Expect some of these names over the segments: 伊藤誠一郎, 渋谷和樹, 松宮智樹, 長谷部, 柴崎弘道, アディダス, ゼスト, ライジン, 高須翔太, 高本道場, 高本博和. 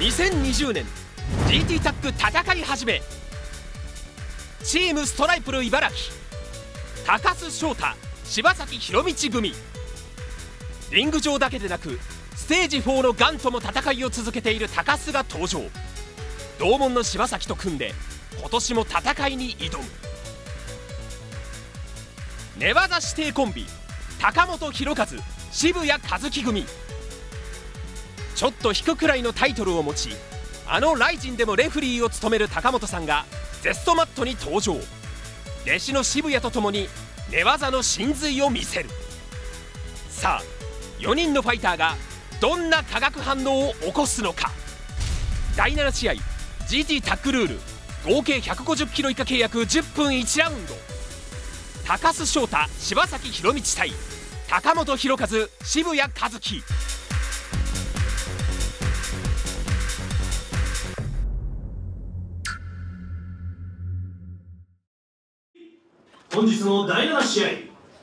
2020年 GT タッグ戦い始め、チームストライプル茨城、高須翔太、柴崎弘道組、リング上だけでなくステージ4のガンとも戦いを続けている高須が登場。同門の柴崎と組んで今年も戦いに挑む寝技指定コンビ、高本博和、渋谷和樹組。ちょっと引くくらいのタイトルを持ち、あのライジンでもレフリーを務める高本さんがゼストマットに登場。弟子の渋谷とともに寝技の真髄を見せる。さあ4人のファイターがどんな化学反応を起こすのか。第7試合 GT タックルール合計150キロ以下契約10分1ラウンド、高須翔太、柴崎弘道対高本博和、渋谷和樹。本日の第7試合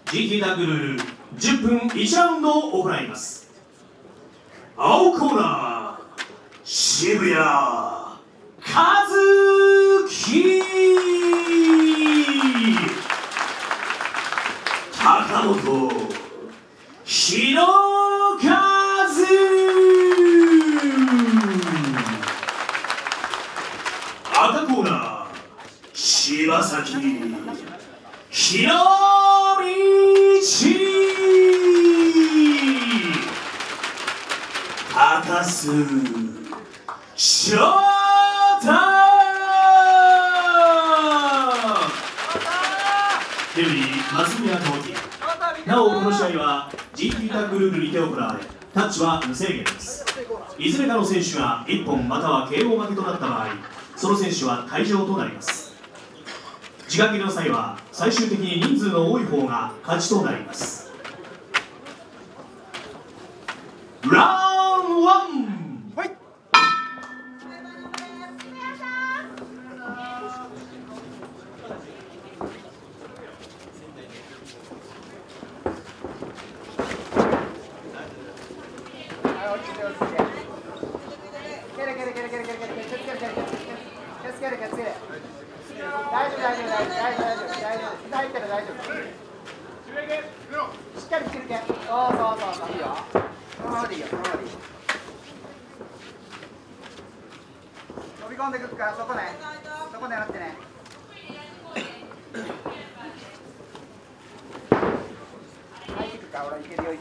GT タッグルール10分1ラウンドを行います。青コーナー渋谷和樹、高本博和、赤コーナー柴崎ひろみち、高須翔太。レフリー松宮智樹。なおこの試合は GT タッグルールにて行われ、タッチは無制限です。いずれかの選手が1本または KO 負けとなった場合、その選手は退場となります。時間切れの際は最終的に人数の多い方が勝ちとなります。ラウンドワン、はい、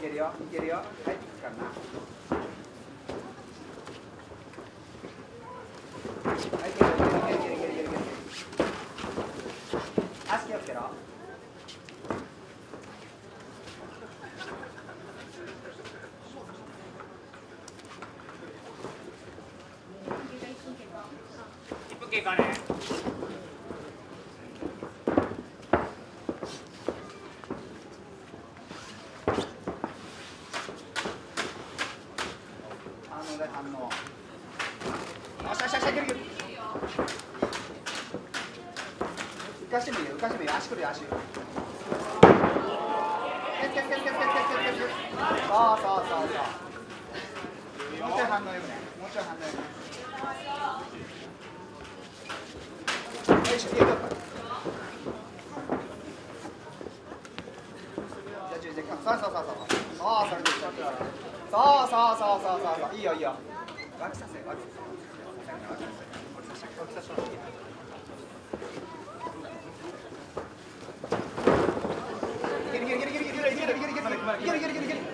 いいよいいよ、脇させ脇させ脇させ脇させ。そうそうそうそう。起きてみよう。起きてみよう。起きて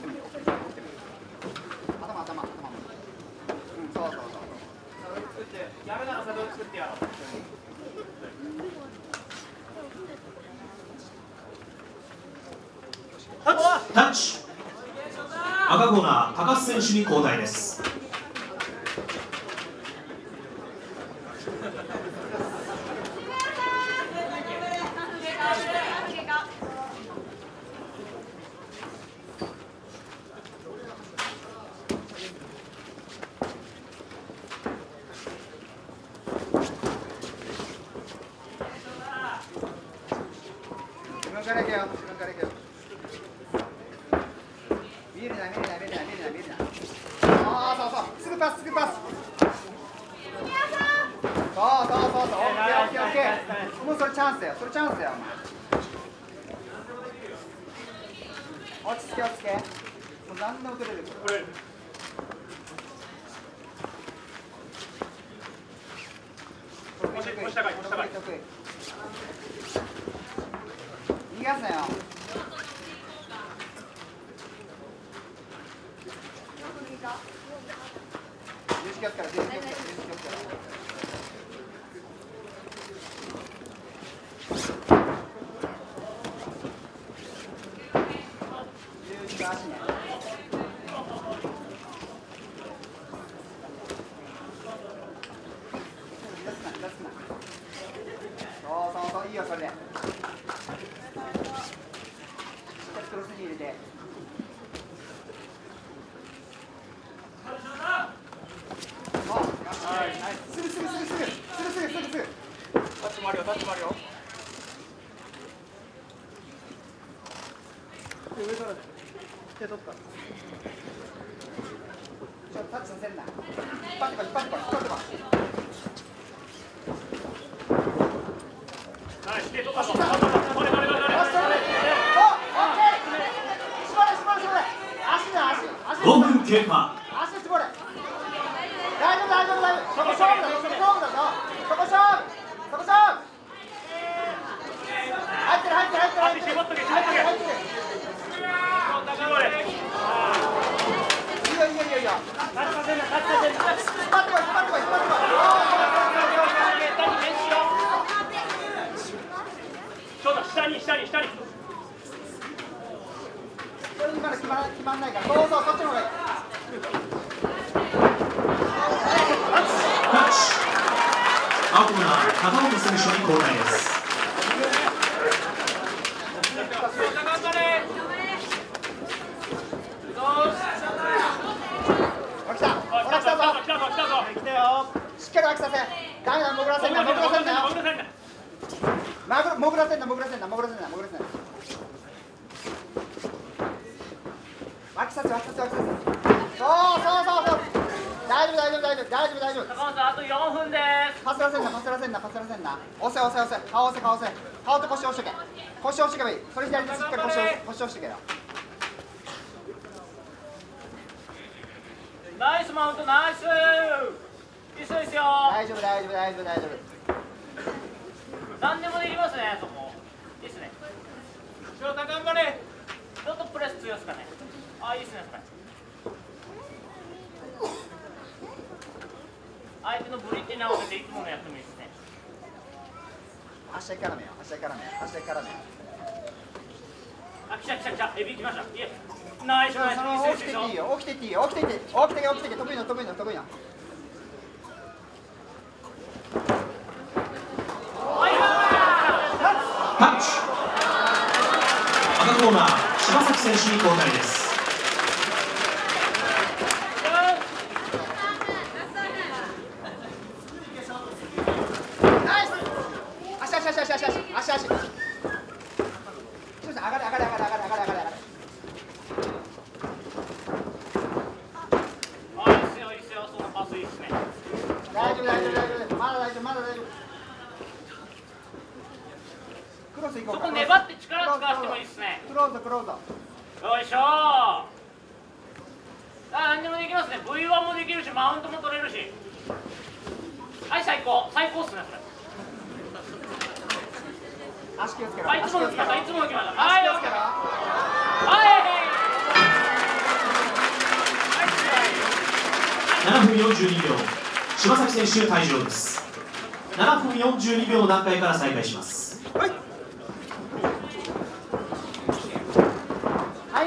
みよう。タッチ。赤コーナー高須選手に交代です。はい、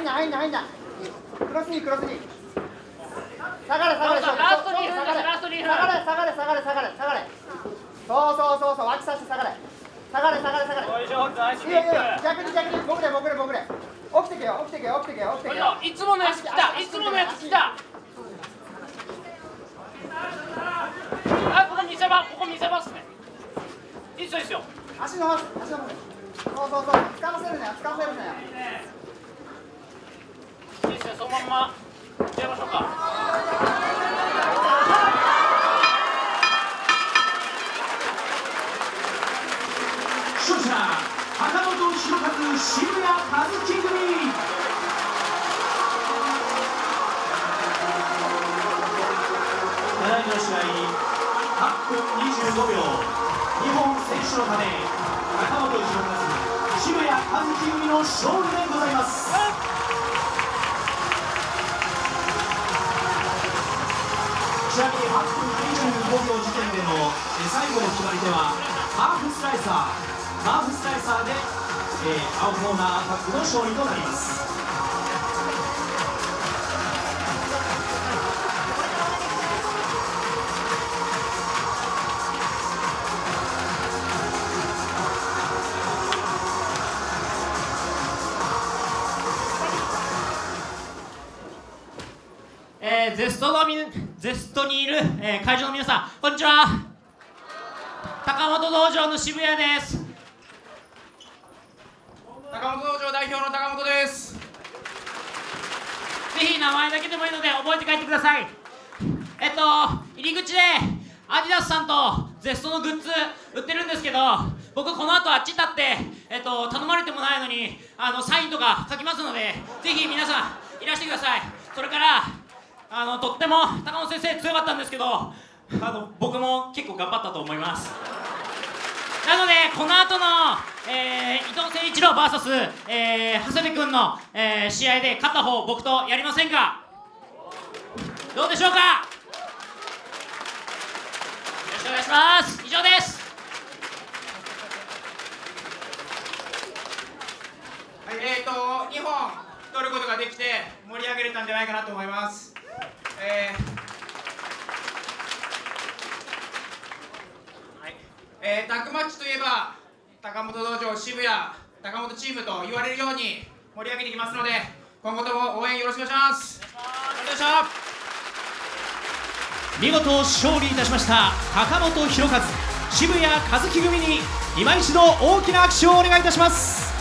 入んなクロスに下がれ下がれそう脇差して下がれ逆に僕れ起きてけよいつものやつ来たあ、ここ見せ場っすね。一緒ですよ。足伸ばすそう使わせるなよいいですね、そのまんま出ましょうか。勝者、旗本弘和渋谷和樹組。ただいまの試合8分25秒、日本選手のため旗本弘和渋谷和樹組の勝利でございます。ちなみに8分25秒時点での最後の決まり手はハーフスライサーで、青コーナーアタックの勝利となります。ゼストにいる、会場の皆さん、こんにちは。高本道場の渋谷です。高本道場代表の高本です。ぜひ名前だけでもいいので覚えて帰ってください。入り口でアディダスさんとゼストのグッズ売ってるんですけど、僕この後あっち立って、頼まれてもないのにサインとか書きますので、ぜひ皆さんいらしてください。それからとっても高本先生強かったんですけど、僕も結構頑張ったと思います。なので、この後の、伊藤誠一郎 VS、長谷部君の、試合で勝った方、僕とやりませんか？どうでしょうか？よろしくお願いします。以上です。はい、2本取ることができて盛り上げれたんじゃないかなと思います。タッグマッチといえば高本道場渋谷高本チームと言われるように盛り上げていきますので、今後とも応援よろしくお願いします。見事勝利いたしました高本弘和渋谷和樹組に今一度大きな拍手をお願いいたします。